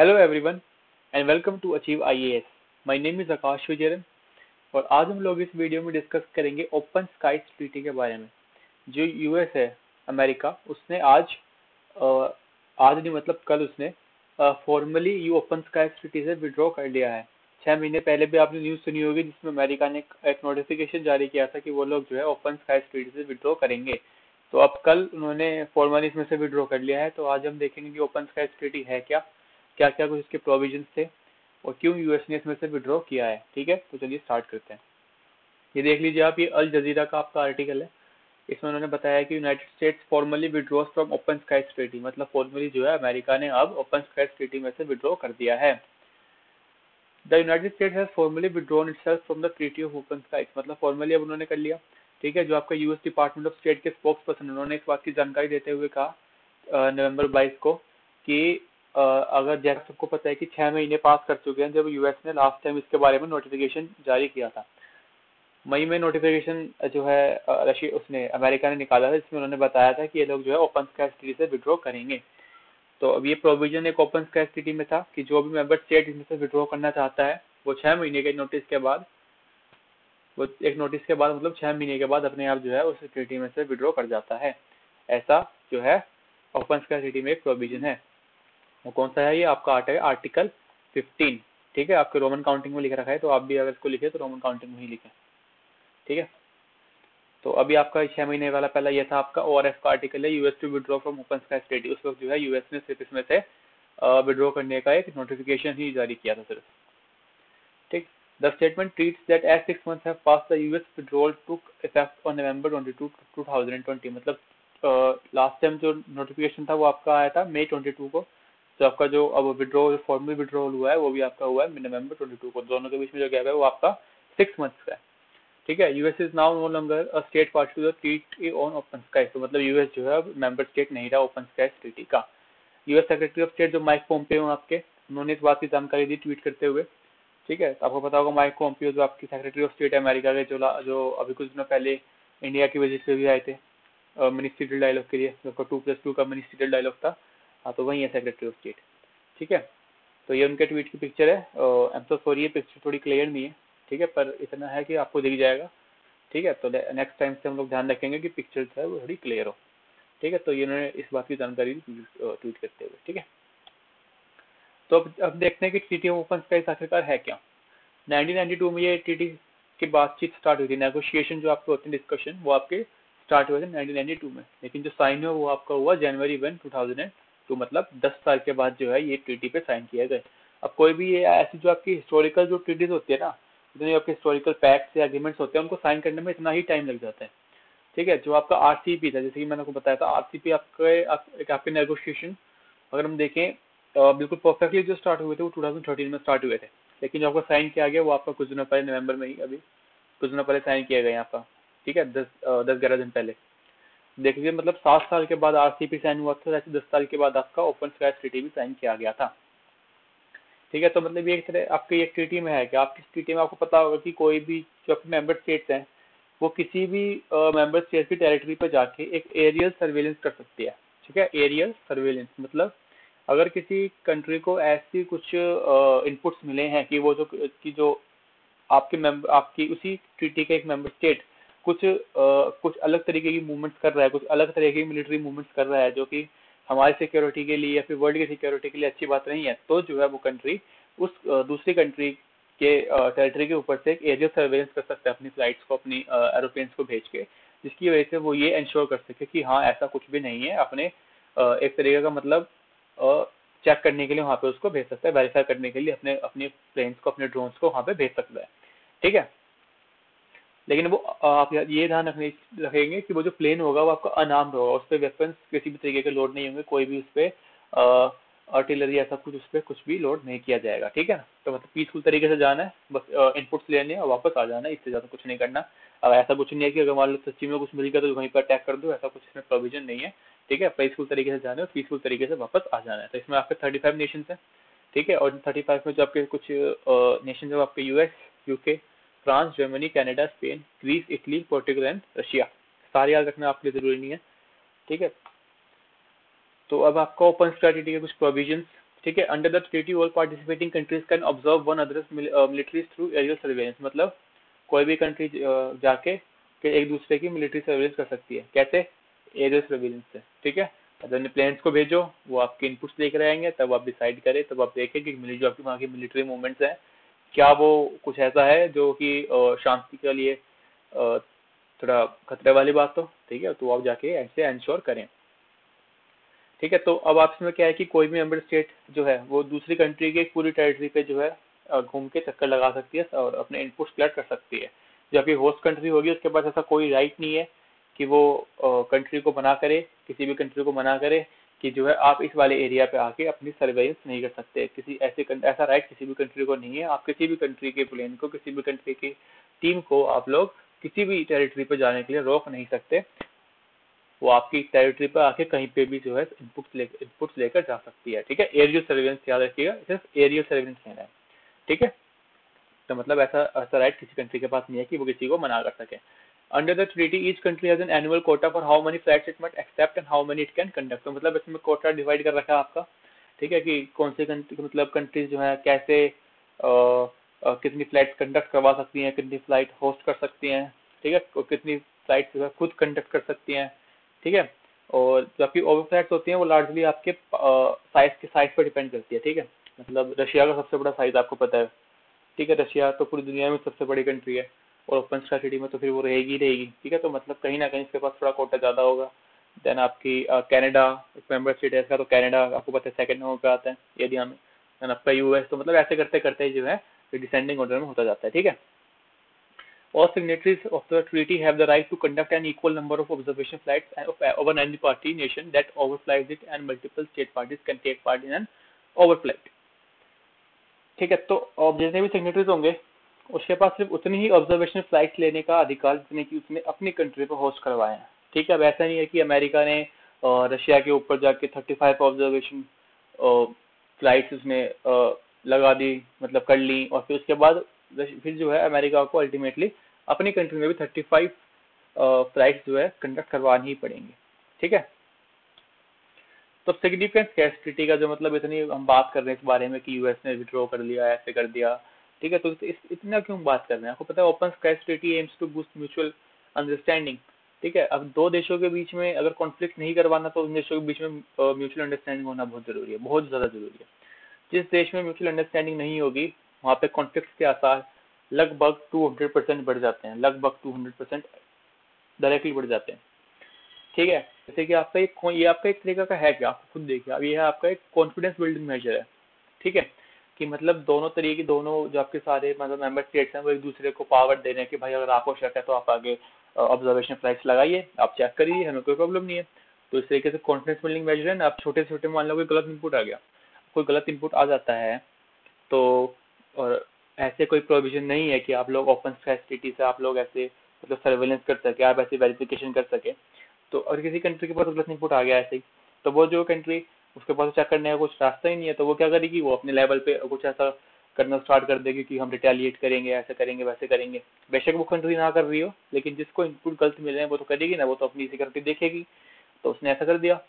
Hello everyone and welcome to achieve IAS. My name is Akash Vijayran और आज हम लोग इस वीडियो में डिस्कस करेंगे ओपन स्काईज ट्रीटी के बारे में। जो यूएस है अमेरिका, उसने आज नहीं मतलब कल उसने formally you open skies treaty से विड्रॉ कर लिया है। 6 महीने पहले भी आपने न्यूज़ सुनी होगी जिसमें अमेरिका ने एक नोटिफिकेशन जारी किया था कि वो लोग जो है ओपन स्काईज ट्रीटी से विड्रॉ करेंगे। तो अब कल उन्होंने फॉर्मली इसमें से विड्रॉ कर लिया है। तो आज हम देखेंगे कि ओपन स्काईज ट्रीटी है क्या, क्या क्या कुछ इसके प्रोविजंस थे और क्यों यूएस ने इसमें से विड्रॉ किया है। ठीक है, तो चलिए स्टार्ट करते हैं। ये देख लीजिए आप, ये अल जजीरा का आपका आर्टिकल है। इसमें उन्होंने बताया कि United States formally withdraws from open skies treaty, मतलब फॉर्मली जो है अमेरिका ने अब ओपन स्काईज ट्रीटी में से विड्रॉ कर दिया है। The United States has formally withdrawn itself from the treaty of open skies, मतलब फॉर्मली अब उन्होंने कर लिया। ठीक है, जो आपका यूएस डिपार्टमेंट ऑफ स्टेट के स्पोक्स पर्सन उन्होंने इस बात की जानकारी देते हुए कहा नवंबर 22 को कि अगर जैसे सबको पता है कि 6 महीने पास कर चुके हैं जब यूएस ने लास्ट टाइम इसके बारे में नोटिफिकेशन जारी किया था। मई में नोटिफिकेशन जो है अमेरिका ने निकाला था, जिसमें उन्होंने बताया था कि ये लोग जो है ओपन स्काईज ट्रीटी से विड्रॉ करेंगे। तो अब ये प्रोविजन एक ओपन स्काईज ट्रीटी में था कि जो भी मेंबर स्टेट इसमें से विड्रॉ करना चाहता है वो 6 महीने के नोटिस के बाद, वो एक नोटिस के बाद मतलब 6 महीने के बाद अपने आप जो है उस ट्रीटी में से विड्रॉ कर जाता है। ऐसा जो है ओपन स्काईज ट्रीटी में एक प्रोविजन है। वो कौन सा है? ये आपका आर्टिकल 15। ठीक है, आपके रोमन काउंटिंग में लिख रखा है, तो आप भी अगर इसको लिखे तो रोमन काउंटिंग में ही लिखें। ठीक है, तो अभी आपका 6 महीने वाला पहला ये था आपका ORF का आर्टिकल है, US to withdraw from open skies treaty. उस वक्त जो है यूएस ने सिर्फ इसमें से विड्रॉ करने का एक नोटिफिकेशन ही जारी किया था सिर्फ। ठीक, the statement treats that as 6 months have passed the US withdrawal took effect on November 22, 2020। मतलब लास्ट टाइम जो नोटिफिकेशन था वो आपका आया था मई 22 को, तो आपका जो अब विड्रॉल फॉर्मल विड्रॉल हुआ है वो भी आपका हुआ है नवंबर 22 को। दोनों के बीच में जो गैप है वो आपका 6 months का है। ठीक है, US is now no longer a state part to the treaty on open skies, तो मतलब यूएस जो है अब मेंबर स्टेट नहीं रहा ओपन स्काईज ट्रीटी का। यूएस सेक्रेटरी ऑफ स्टेट जो माइक पोम्पियो आपके, उन्होंने इस बात की जानकारी दी ट्वीट करते हुए। ठीक है, आपको पता होगा माइक पोम्पियो जो आपकी सेक्रेटरी ऑफ स्टेट अमेरिका के, जो अभी कुछ दिनों पहले इंडिया की विजिट पे भी आए थे मिनिस्ट्रियल डायलॉग के लिए, जो 2+2 का मिनिस्ट्रियल डायलॉग था। हाँ, तो वही है सेक्रेटरी ऑफ स्टेट। ठीक है, तो ये उनके ट्वीट की पिक्चर है। आई एम सो सॉरी, ये पिक्चर थोड़ी क्लियर नहीं है। ठीक है, पर इतना है कि आपको दिख जाएगा। ठीक है, तो नेक्स्ट टाइम से हम लोग ध्यान रखेंगे कि पिक्चर जो है वो थोड़ी क्लियर हो। ठीक है, तो ये उन्होंने इस बात की जानकारी ट्वीट करते हुए। ठीक है, तो अब देखते हैं कि ट्रीटी ऑफ ओपन स्काईज आखिरकार है क्या। 1992 में ये ट्रीटी की बातचीत स्टार्ट हुई थी। नेगोशिएशन जो आपके होते हैं, डिस्कशन, वो आपके स्टार्ट हुए थे 1992 में, लेकिन जो साइन हुआ वो आपका हुआ जनवरी 1, 2000, तो मतलब 10 साल के बाद जो है ये ट्रीटी पे साइन किया गया। अब कोई भी ये ऐसी जो आपकी हिस्टोरिकल जो ट्रीटीज होती है ना, जितने आपके हिस्टोरिकल पैक्ट्स या एग्रीमेंट्स होते हैं, उनको साइन करने में इतना ही टाइम लग जाता है। ठीक है, जो आपका आरसीपी था, जैसे कि मैंने आपको बताया था, आरसीपी आपके नेगोशिएशन अगर हम देखें बिल्कुल परफेक्टली जो स्टार्ट हुए थे वो 2013 में स्टार्ट हुए थे, लेकिन जो आपका साइन किया गया वो आपका कुछ दिनों पहले नवंबर में ही, अभी कुछ दिनों पहले साइन किया गया आपका। ठीक है, 10-11 दिन पहले देख लीजिए, मतलब 7 साल के बाद आरसीपी साइन हुआ था, जैसे 10 साल के बाद आपका ओपन स्काईज ट्रीटी भी साइन किया गया था। ठीक है, तो मतलब ये एक तरह आपके एक ट्रीटी में है कि आपकी ट्रीटी में आपको पता होगा कि कोई भी जो आपके मेंबर स्टेट्स हैं वो किसी भी मेंबर स्टेट की टेरिटरी पर जाके एक एरियल सर्वेलेंस कर सकती है। ठीक है, एरियल सर्वेलेंस मतलब अगर किसी कंट्री को ऐसी कुछ इनपुट्स मिले हैं कि वो जो आपकी उसी ट्रीटी का एक मेंबर स्टेट कुछ अलग तरीके की मूवमेंट्स कर रहा है, कुछ अलग तरीके की मिलिट्री मूवमेंट्स कर रहा है, जो कि हमारी सिक्योरिटी के लिए या फिर वर्ल्ड की सिक्योरिटी के लिए अच्छी बात नहीं है, तो जो है वो कंट्री उस दूसरी कंट्री के टेरिटरी के ऊपर से एक एरियल सर्वेलेंस कर सकता है अपनी फ्लाइट्स को, अपनी एरोप्लेन्स को भेज के, जिसकी वजह से वो ये इंश्योर कर सके कि हाँ ऐसा कुछ भी नहीं है। अपने एक तरीके का मतलब चेक करने के लिए वहाँ पे उसको भेज सकता है, वेरीफाई करने के लिए अपने प्लेन्स को, अपने ड्रोन्स को वहाँ पे भेज सकता है। ठीक है, लेकिन वो आप ये ध्यान रखेंगे कि वो जो प्लेन होगा वो आपका अनआर्म्ड होगा, उस पर वेपन्स किसी भी तरीके के लोड नहीं होंगे, कोई भी उस पर आर्टिलरी ऐसा कुछ उस पर कुछ भी लोड नहीं किया जाएगा। ठीक है ना, तो मतलब पीसफुल तरीके से जाना है, बस इनपुट्स लेने और वापस आ जाना है, इससे ज़्यादा कुछ नहीं करना। अब ऐसा कुछ नहीं है कि अगर मान लो सच्ची में कुछ मिल गया तो वहीं पर अटैक कर दो, ऐसा कुछ इसमें प्रोविजन नहीं है। ठीक है, पीसफुल तरीके से जाना है और पीसफुल तरीके से वापस आ जाना है। तो इसमें आपके 35 नेशन हैं। ठीक है, और 35 में जो आपके कुछ नेशन जो आपके US, UK, France, Germany, Canada, Spain, Greece, Italy, Portugal and Russia, सारे याद रखना आपके लिए जरूरी नहीं है। ठीक है, तो अब आपका ओपन स्काईज ट्रीटी के कुछ प्रोविजंस ठीक है, under the treaty all participating countries can observe one others militaries through aerial surveillance, मतलब कोई भी कंट्री जाके एक दूसरे की मिलिट्री सर्वेलेंस कर सकती है, कैसे? एरियल सर्वेलेंस से, ठीक है। अपने प्लेन्स को भेजो, वो आपके इनपुट्स देख रहे हैं, तब आप डिसाइड करें, तब आप देखें कि जो आपकी वहाँ की मिलिट्री मूवमेंट्स हैं क्या वो कुछ ऐसा है जो कि शांति के लिए थोड़ा खतरे वाली बात हो, ठीक है, तो आप जाके ऐसे इंश्योर करें, ठीक है। तो अब आप इसमें क्या है कि कोई भी मेंबर स्टेट जो है वो दूसरी कंट्री के पूरी टेरिटरी पे जो है घूम के चक्कर लगा सकती है और अपने इनपुट्स कलेक्ट कर सकती है। जबकि होस्ट कंट्री होगी उसके पास ऐसा कोई राइट नहीं है कि वो कंट्री को मना करे, किसी भी कंट्री को मना करे कि जो है आप इस वाले एरिया पे आके अपनी सर्वेलेंस नहीं कर सकते। किसी ऐसा राइट किसी भी कंट्री को नहीं है। आप किसी भी कंट्री के प्लेन को, किसी भी कंट्री की टीम को आप लोग किसी भी टेरिटरी पर जाने के लिए रोक नहीं सकते। वो आपकी टेरिटरी पर आके कहीं पे भी जो है इनपुट्स लेकर जा सकती है, ठीक है। एरियल सर्वेलेंस याद रखिएगा, सिर्फ एरियल सर्वेलेंस कहना है, ठीक है। तो मतलब ऐसा राइट किसी कंट्री के पास नहीं है कि वो किसी को मना कर सके। Under the treaty, each country has an annual quota for how many flights it must accept and how many it can conduct। तो मतलब इसमें कोटा डिवाइड कर रखा है आपका, ठीक है, कि कौन सी मतलब कंट्रीज जो है कैसे कितनी फ्लाइट कंडक्ट करवा सकती हैं, कितनी फ्लाइट होस्ट कर सकती हैं, ठीक है, और कितनी फ्लाइट जो है खुद कंडक्ट कर सकती हैं, ठीक है। और जबकि ओवर फ्लाइट्स होती हैं वो लार्जली आपके साइज पर डिपेंड करती है, ठीक है। मतलब रशिया का सबसे बड़ा साइज आपको पता है, ठीक है। रशिया तो पूरी दुनिया में सबसे बड़ी कंट्री है और ओपन स्काई ट्रीटी में तो फिर वो रहेगी, ठीक है। तो मतलब कहीं ना कहीं इसके पास थोड़ा कोटा ज़्यादा होगा। देन आपकी कनाडा एक मेंबर स्टेट है इसका, तो कनाडा आपको पता है सेकंड नंबर पे आता है एरिया में। देन आपका यूएस, तो मतलब ऐसे करते करते जो है डिसेंडिंग ऑर्डर में होता जाता है, ठीक है। All signatories of the treaty have the right to conduct an equal number of observation flights over any party nation that overflies it and multiple state parties can take part in an overflight, ठीक है। तो जितने भी signatories होंगे उसके पास सिर्फ उतनी ही observation flight लेने का अधिकार जितने कि उसने अपनी कंट्री पर होस्ट करवाए हैं, ठीक है। अब ऐसा नहीं है कि अमेरिका ने रशिया के ऊपर जाके 35 ऑब्जर्वेशन फ्लाइट्स उसने लगा दी, मतलब कर ली, और फिर उसके बाद फिर जो है अमेरिका को अल्टीमेटली अपनी कंट्री में भी 35 फ्लाइट्स जो है कंडक्ट करवानी ही पड़ेंगी, ठीक है। तो सिग्निफिकेंस कैश ट्रीटी का जो मतलब इतनी हम बात कर रहे हैं इस बारे में कि यूएस ने विड्रॉ कर लिया, ऐसे कर दिया, ठीक है, तो इतना क्यों बात कर रहे हैं? आपको पता है open sky treaty aims to boost mutual understanding, ठीक है। अब दो देशों के बीच में अगर कॉन्फ्लिक्ट नहीं करवाना तो उन देशों के बीच में म्यूचुअल अंडरस्टैंडिंग होना बहुत जरूरी है, बहुत ज़्यादा जरूरी है। जिस देश में म्यूचुअल अंडरस्टैंडिंग नहीं होगी वहाँ पे कॉन्फ्लिक्ट के आसार लगभग 200% बढ़ जाते हैं, लगभग 200% डायरेक्टली बढ़ जाते हैं, ठीक है। जैसे कि आपका एक तरीका का है कि आप खुद देखिए, अब ये है आपका एक कॉन्फिडेंस बिल्डिंग मेजर है, ठीक है, कि मतलब दोनों जो आपके सारे मतलब मेंबर स्टेट्स हैं वो एक दूसरे को पावर दे रहे हैं कि भाई अगर आपको शक है तो आप आगे ऑब्जर्वेशन फ्लाइट्स लगाइए, आप चेक करिए, हमें कोई प्रॉब्लम नहीं है। तो इस तरीके से कॉन्फिडेंस बिल्डिंग मेजर है। आप छोटे छोटे मान लो कोई गलत इनपुट आ जाता है तो, और ऐसे कोई प्रोविजन नहीं है कि आप लोग ओपन स्काई ट्रीटी से आप लोग ऐसे मतलब सर्वेलेंस कर सके, आप ऐसे वेरिफिकेशन कर सके। तो अगर किसी कंट्री के पास गलत इनपुट आ गया ऐसे ही, तो वो जो कंट्री उसके पास चेक करने का कुछ रास्ता ही नहीं है, तो वो क्या करेगी, वो अपने लेवल पे कुछ ऐसा करना स्टार्ट कर देगी कि हम रिटेलिएट करेंगे, ऐसे करेंगे, वैसे करेंगे। बेशक वो कंट्री ना कर रही हो, लेकिन जिसको इनपुट गलत मिले हैं वो तो करेगी ना, वो तो अपनी सिक्योरिटी देखेगी। तो उसने ऐसा कर दिया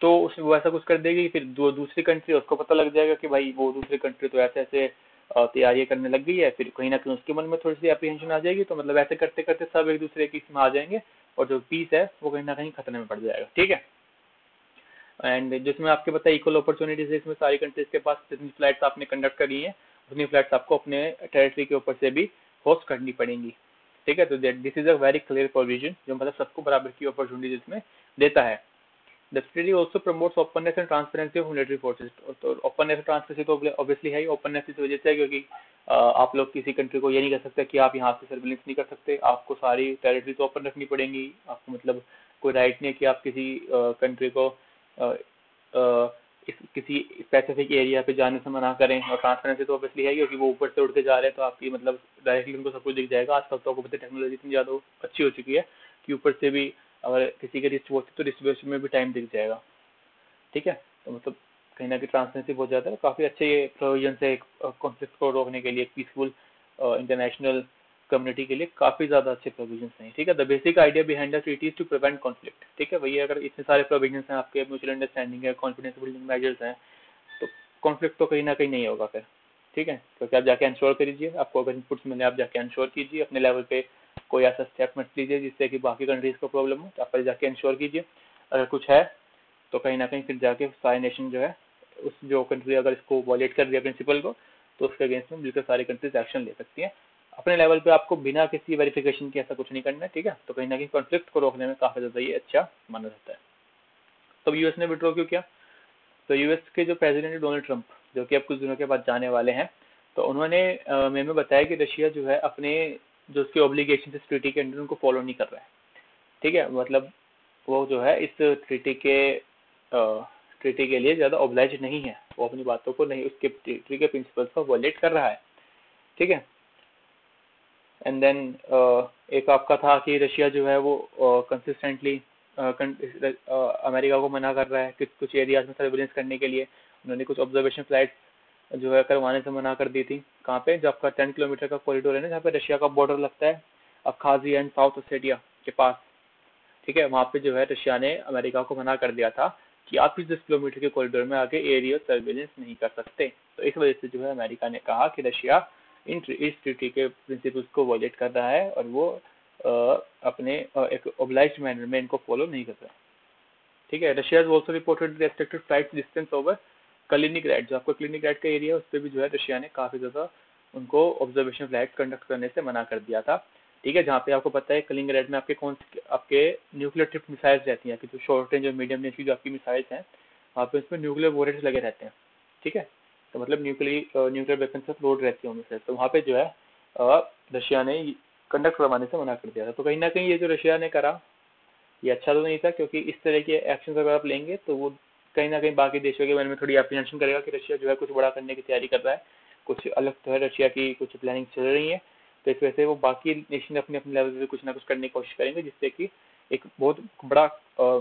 तो उसने वो ऐसा कुछ कर देगी, फिर दूसरी कंट्री, उसको पता लग जाएगा कि भाई वो दूसरी कंट्री तो ऐसे ऐसे तैयारियाँ करने लग गई है, फिर कहीं ना कहीं उसके मन में थोड़ी सी एप्रीहेंशन आ जाएगी। तो मतलब ऐसे करते करते सब एक दूसरे की इसमें आ जाएंगे और जो पीस है वो कहीं ना कहीं खतरे में पड़ जाएगा, ठीक है। एंड जिसमें आपके पता है इक्वल अपॉर्चुनिटीज है, इसमें सारी कंट्रीज के पास जितनी फ्लाइट्स आपने कंडक्ट करी हैं उतनी फ्लाइट्स आपको अपने टेरिटरी के ऊपर से भी होस्ट करनी पड़ेंगी, ठीक है। तो this is a very clear provision जो मतलब सबको बराबर की अपॉर्चुनिटीज इसमें देता है। The treaty also promotes openness and transparency of military forces. तो ओपननेस एंड ट्रांसपेरेंसी तो ऑब्वियसली है ही। ओपननेस इस वजह से है क्योंकि आप लोग किसी कंट्री को ये नहीं कह सकते कि आप यहाँ से सर्विलेंस नहीं कर सकते, आपको सारी टेरिटरीज ओपन रखनी पड़ेंगी। आपको मतलब कोई राइट नहीं है कि आप किसी कंट्री को किसी स्पेसिफिक एरिया पे जाने से मना करें। और ट्रांसपेरेंसी तो ऑब्वियसली है क्योंकि वो ऊपर से उड़ के जा रहे हैं तो आपकी मतलब डायरेक्टली उनको सब कुछ दिख जाएगा। आजकल तो आपको पता है टेक्नोलॉजी इतनी ज़्यादा अच्छी हो चुकी है कि ऊपर से भी अगर किसी के रिस्ट वॉच तो रिस्ट वॉच में भी टाइम दिख जाएगा, ठीक है। तो मतलब कहीं ना कहीं ट्रांसपेरेंसी बहुत ज़्यादा है, काफ़ी अच्छे प्रोविजन से एक कॉन्फ्लिक्ट को रोकने के लिए पीसफुल इंटरनेशनल कम्युनिटी के लिए काफ़ी ज़्यादा अच्छे प्रोविजन हैं, ठीक है। The basic idea behind the treaty is to prevent conflict, ठीक है। वही अगर इतने सारे प्रोविजन हैं आपके म्यूचुअल अंडरस्टैंडिंग है, कॉन्फिडेंस बिल्डिंग मेजर्स हैं, तो कॉन्फ्लिक्ट तो कहीं ना कहीं नहीं होगा फिर, ठीक है। क्योंकि आप जाके इंश्योर करिए, आपको अगर इनपुट्स मिले आप जाके इंश्योर कीजिए, अपने लेवल पे कोई ऐसा स्टेप मत लीजिए जिससे कि बाकी कंट्रीज को प्रॉब्लम हो। आप पहले जाके इंश्योर कीजिए, अगर कुछ है तो कहीं ना कहीं फिर जाके सारे नेशन जो है, उस जो कंट्री अगर इसको वॉलेट कर दिया प्रिंसिपल को, तो उसके अगेंस्ट में बिल्कुल सारी कंट्रीज एक्शन ले सकती हैं। अपने लेवल पे आपको बिना किसी वेरिफिकेशन के ऐसा कुछ नहीं करना है, ठीक है। तो कहीं ना कहीं कॉन्फ्लिक्ट को रोकने में काफ़ी ज़्यादा ये अच्छा माना जाता है। तो यूएस ने विड्रॉ क्यों किया? तो यूएस के जो प्रेसिडेंट है डोनाल्ड ट्रंप, जो कि अब कुछ दिनों के बाद जाने वाले हैं, तो उन्होंने मई में बताया कि रशिया जो है अपने जो उसकी ऑब्लिगेशन इस ट्रीटी के अंडर उनको फॉलो नहीं कर रहा है, ठीक है। मतलब वो जो है इस ट्रीटी के लिए ज़्यादा ऑब्लाइज नहीं है, वो अपनी बातों को नहीं, उसके ट्रीटी के प्रिंसिपल्स को वॉलेट कर रहा है, ठीक है। एंड देन एक आपका था कि रशिया जो है वो कंसिस्टेंटली अमेरिका को मना कर रहा है कि कुछ एरियाज में सर्विलेंस करने के लिए। उन्होंने कुछ ऑब्जर्वेशन फ्लाइट्स जो है करवाने से मना कर दी थी। कहाँ पे? जो आपका 10 किलोमीटर का कॉरिडोर है ना, जहाँ पे रशिया का बॉर्डर लगता है अबखाजिया एंड साउथ ओसेटिया के पास, ठीक है। वहाँ पे जो है रशिया ने अमेरिका को मना कर दिया था कि आप इस 10 किलोमीटर के कॉरिडोर में आगे एरिया सर्विलेंस नहीं कर सकते। तो इस वजह से जो है अमेरिका ने कहा कि रशिया इस ट्रीटी के प्रिंसिपल्स को वॉयलेट कर रहा है और वो अपने एक ऑब्लाइज्ड मैनर में इनको फॉलो नहीं कर रहा है, ठीक है। Russia has also reported restricted flight distance over Kaliningrad, जो आपको कलिनिंग्राड का एरिया है, उस पर भी जो है रशिया ने काफ़ी ज़्यादा उनको ऑब्जर्वेशन फ्लाइट कंडक्ट करने से मना कर दिया था, ठीक है। जहाँ पे आपको पता है कलिनिंग्राड में आपके आपके न्यूक्लियर ट्रिप मिसाइल्स रहती हैं, कि जो शॉर्ट रेंज और मीडियम रेंज की जो आपकी मिसाइल्स हैं, वहाँ पे उसमें न्यूक्लियर वॉरहेड्स लगे रहते हैं, ठीक है। तो मतलब न्यूक्लियर वेपन से लोड रहती है उनसे। तो वहाँ पे जो है रशिया ने कंडक्ट करवाने से मना कर दिया था। तो कहीं ना कहीं ये जो रशिया ने करा ये अच्छा तो नहीं था, क्योंकि इस तरह के एक्शन अगर आप लेंगे तो वो कहीं ना कहीं बाकी देशों के बारे में थोड़ी एप्रीहेंशन करेगा कि रशिया जो है कुछ बड़ा करने की तैयारी कर रहा है, कुछ अलग तो है, रशिया की कुछ प्लानिंग चल रही है। तो इस वजह से वो बाकी नेशन अपने अपने लेवल पर कुछ ना कुछ करने की कोशिश करेंगे, जिससे कि एक बहुत बड़ा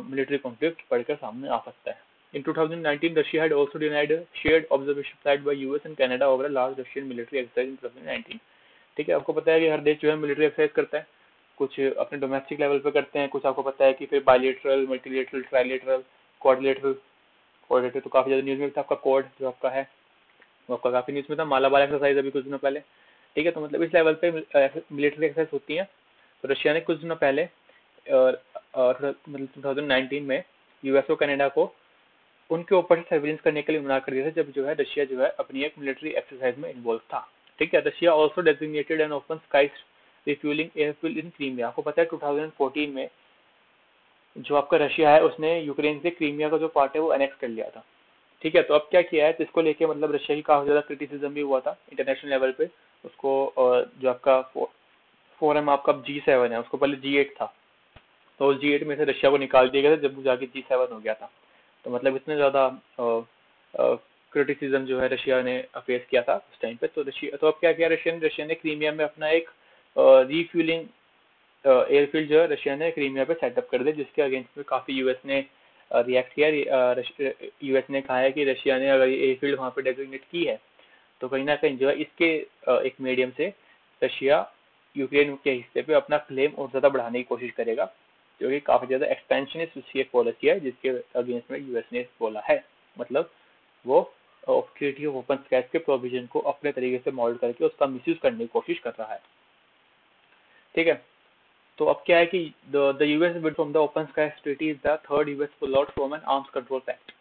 मिलिट्री कॉन्फ्लिक्ट बढ़कर सामने आ सकता है। In 2019, Russia had also denied a shared observation flight by US and Canada over a large Russian military exercise in 2019. ठीक है, आपको पता है कि हर देश जो है मिलिट्री एक्सरसाइज करता है, कुछ अपने डोमेस्टिक लेवल पे करते हैं, कुछ आपको पता है कि फिर बायलेटरल, मल्टीलेटरल, ट्राइलेटरल, कोऑर्डिनेटर तो काफ़ी ज़्यादा न्यूज़ में था। आपका कोड जो आपका है वो आपका काफ़ी न्यूज़ में था, मालाबार एक्सरसाइज अभी कुछ दिनों पहले, ठीक है। तो मतलब इस लेवल पर मिलिट्री एक्सरसाइज होती हैं। तो रशिया ने कुछ दिनों पहले मतलब 2019 में US और कनाडा को उनके ऊपर से सर्विलेंस करने के लिए मना कर दिया था, जब जो है रशिया जो है अपनी एक मिलिट्री एक्सरसाइज में इन्वॉल्व था, ठीक है। Russia also designated an open sky refuelling airfield in Crimea. आपको पता है 2014 में जो आपका रशिया है उसने यूक्रेन से क्रीमिया का जो पार्ट है वो एनेक्स कर लिया था, ठीक है। तो अब क्या किया है, तो इसको लेके मतलब रशिया की काफ़ी ज़्यादा क्रिटिसिज्म भी हुआ था इंटरनेशनल लेवल पर। उसको जो आपका फोरम आपका G7 है, उसको पहले G8 था, तो उस G8 में से रशिया को निकाल दिया गया था जब वो जाके G7 हो गया था। तो मतलब इतने ज़्यादा क्रिटिसिज्म जो है रशिया ने फेस किया था उस टाइम पे। तो अब क्या किया रशिया ने क्रीमिया में अपना एक रीफ्यूलिंग एयरफील्ड जो है रशिया ने क्रीमिया पे सेटअप कर दिया, जिसके अगेंस्ट में काफ़ी यूएस ने रिएक्ट किया। यूएस ने कहा है कि रशिया ने अगर ये एयरफील्ड वहाँ पर डेजिग्नेट की है तो कहीं ना कहीं जो है इसके एक मीडियम से रशिया यूक्रेन के हिस्से पर अपना क्लेम और ज़्यादा बढ़ाने की कोशिश करेगा, जो कि काफ़ी ज़्यादा एक्सपेंशनिस्ट उसकी एक पॉलिसी है, जिसके अगेंस्ट में यूएस ने बोला है। मतलब वो ट्रीटी ऑफ ओपन स्काइज के प्रोविजन को अपने तरीके से मॉडल करके उसका मिसयूज करने की कोशिश कर रहा है, ठीक है। तो अब क्या है कि the US withdraw from the open skies treaty is the third US pull out from an arms control pact,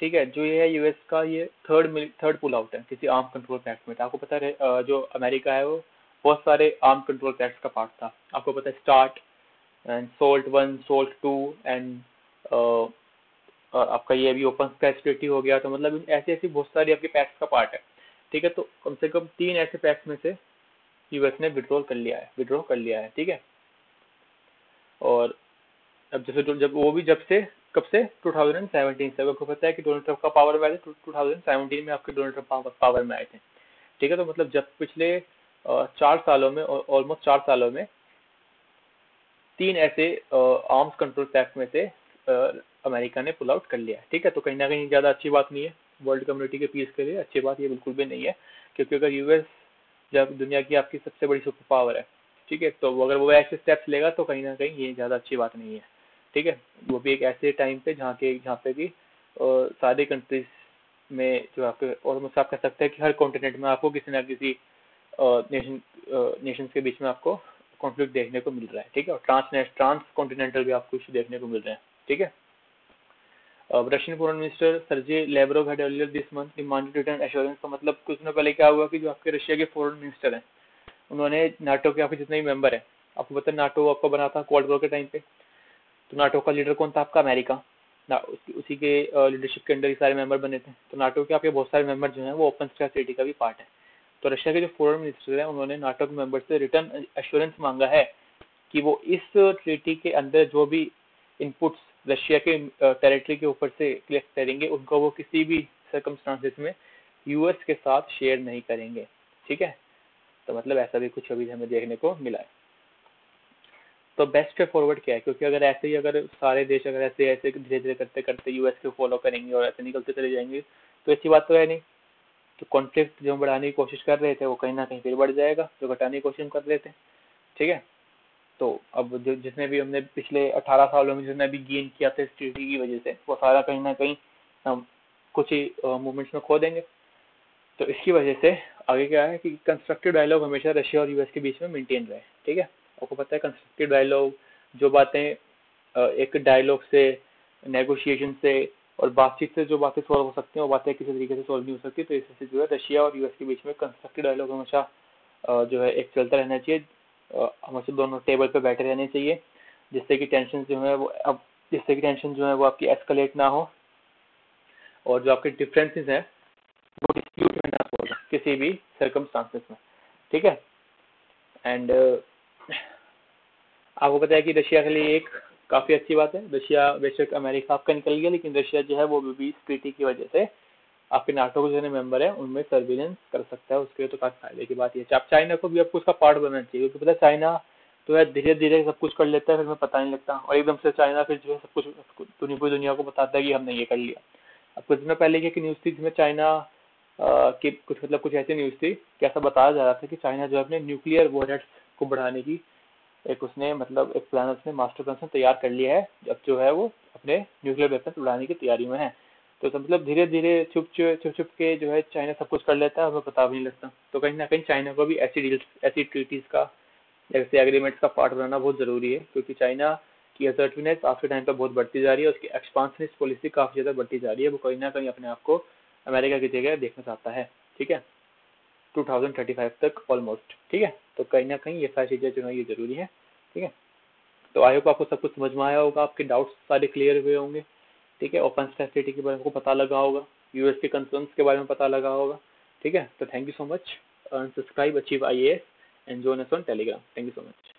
ठीक है। जो ये है यूएस का ये थर्ड पुल आउट है किसी आर्म कंट्रोल पैक्ट में। आपको पता है जो अमेरिका है वो बहुत सारे आर्म कंट्रोल पैक्ट्स का पार्ट था। आपको पता है START and SALT I, SALT II and आपका ये भी ओपन स्काई ट्रीटी हो गया। तो मतलब ऐसे ऐसी बहुत सारी आपके पैक्स का पार्ट है, ठीक है। तो कम से कम 3 ऐसे पैक्स में से यूएस ने विड्रॉ कर लिया है, ठीक है। और अब जैसे जब वो भी जब से कब से 2017 से, आपको पता है कि डोनाल्ड ट्रंप का पावर में आए थे 2017 में, आपके डोनाल्ड ट्रंप पावर में आए थे, ठीक है। तो मतलब जब पिछले 4 सालों में तीन ऐसे आर्म्स कंट्रोल पैक्ट में से अमेरिका ने पुल आउट कर लिया है, ठीक है। तो कहीं ना कहीं ज़्यादा अच्छी बात नहीं है वर्ल्ड कम्युनिटी के पीस के लिए, अच्छी बात ये बिल्कुल भी नहीं है। क्योंकि अगर यूएस जब दुनिया की आपकी सबसे बड़ी सुपर पावर है, ठीक है, तो अगर वो ऐसे स्टेप्स लेगा तो कहीं ना कहीं ये ज़्यादा अच्छी बात नहीं है, ठीक है। वो भी एक ऐसे टाइम पे जहाँ पे कि सारे कंट्रीज में जो आपके ऑलमोस्ट आप कह सकते हैं कि हर कॉन्टिनेंट में आपको किसी ना किसी नेशंस के बीच में आपको कॉन्फ्लिक्ट देखने को मिल रहा है, ठीक है। और ट्रांस कॉन्टिनेंटल भी आपको इश्यू देखने को मिल रहे हैं, ठीक है। Russian foreign minister Sergey Lavrov had earlier this month demanded return assurance. तो मतलब कुछ दिनों पहले क्या हुआ कि जो आपके रशिया के फॉरेन मिनिस्टर हैं उन्होंने नाटो के आपके जितने भी मेंबर हैं, आपको पता है नाटो आपका बना था कोल्ड वॉर के टाइम पे, तो नाटो का लीडर कौन था आपका अमेरिका, उसी के लीडरशिप के अंडर ये सारे मेंबर बने थे। तो नाटो के आपके बहुत सारे मेंबर जो हैं वो ओपन स्काई ट्रीटी का भी पार्ट है। तो रशिया के जो फॉरेन मिनिस्टर हैं उन्होंने नाटो के मेंबर से रिटर्न एश्योरेंस मांगा है कि वो इस ट्रीटी के अंदर जो भी इनपुट्स रशिया के टेरिटरी के ऊपर से कलेक्ट करेंगे उनको वो किसी भी सर्कमस्टांसेस में यूएस के साथ शेयर नहीं करेंगे, ठीक है। तो मतलब ऐसा भी कुछ अभी हमें देखने को मिला है। तो बेस्ट वे फॉरवर्ड क्या है, क्योंकि अगर ऐसे ही अगर सारे देश अगर ऐसे धीरे धीरे करते करते यूएस को फॉलो करेंगे और ऐसे निकलते चले जाएंगे तो अच्छी बात तो है नहीं। तो कॉन्फ्लिक्ट जो बढ़ाने की कोशिश कर रहे थे वो कहीं ना कहीं फिर बढ़ जाएगा, जो घटाने की कोशिश कर रहे थे, ठीक है। तो अब जो जिसने भी हमने पिछले 18 सालों में जिसने भी गेन किया था इस ट्रीटी की वजह से वो सारा कहीं ना कहीं हम कुछ ही मूवमेंट्स में खो देंगे। तो इसकी वजह से आगे क्या है कि कंस्ट्रक्टिव डायलॉग हमेशा रशिया और यूएस के बीच में मेंटेन रहे, ठीक है। आपको पता है कंस्ट्रक्टिव डायलॉग जो बातें एक डायलॉग से नेगोशिएशन से और बातचीत से जो बातें सॉल्व हो सकती हैं वो बातें किसी तरीके से सॉल्व नहीं हो सकती। तो इससे जो है रशिया और यूएस के बीच में कंस्ट्रक्टिव डायलॉग हमेशा जो है एक चलता रहना चाहिए, हमेशा दोनों टेबल पे बैठे रहने चाहिए जिससे कि टेंशन जो है वो आपकी एस्केलेट ना हो और जो आपके डिफरेंसेस हैं वो डिस्प्यूट में ना हो किसी भी सर्कमस्टांसेस में, ठीक है। एंड आपको पता है कि रशिया के लिए एक काफ़ी अच्छी बात है, रशिया बेशक अमेरिका आपका निकल गया लेकिन रशिया जो है वो भी ट्रीटी की वजह से आपके नाटो के जो मेंबर है उनमें सर्विलेंस कर सकता है, उसके लिए तो काफी फायदे की बात है। आप चाइना को भी आपको उसका पार्ट बनना चाहिए, क्योंकि पता है चाइना तो है धीरे धीरे सब कुछ कर लेता है फिर हमें पता नहीं लगता और एकदम से चाइना फिर जो है सब कुछ पूरी दुनिया को बताता है कि हमने ये कर लिया। अब कुछ दिनों पहले क्या न्यूज़ थी जिसमें चाइना की कुछ ऐसी न्यूज़ थी कि ऐसा बताया जा रहा था कि चाइना जो है अपने न्यूक्लियर वॉरहेड्स को बढ़ाने की एक प्लान उसने मास्टर प्लान तैयार कर लिया है, अब जो है वो अपने न्यूक्लियर वेपन बढ़ाने की तैयारी में है। तो मतलब धीरे धीरे छुप छुप के जो है चाइना सब कुछ कर लेता है, हमें पता भी नहीं लगता। तो कहीं ना कहीं चाइना को भी ऐसी ट्रीटीज का ऐसे एग्रीमेंट्स का पार्ट बनाना बहुत ज़रूरी है, क्योंकि चाइना की असर्टिवनेस आपके टाइम पर बहुत बढ़ती जा रही है, उसकी एक्सपांशनिस्ट पॉलिसी काफ़ी ज़्यादा बढ़ती जा रही है, वो कहीं ना कहीं अपने आप को अमेरिका की जगह देखना चाहता है, ठीक है, 2035 तक ऑलमोस्ट, ठीक है। तो कहीं ना कहीं ये सारी चीज़ें जो है ये ज़रूरी है, ठीक है। तो आई होप आपको सब कुछ समझ में आया होगा, आपके डाउट्स सारे क्लियर हुए होंगे, ठीक है। ओपन स्काई ट्रीटी के बारे में पता लगा होगा, यूएस के कंसर्न्स के बारे में पता लगा होगा, ठीक है। तो thank you so much, subscribe achieve IAS and join us on Telegram. Thank you so much.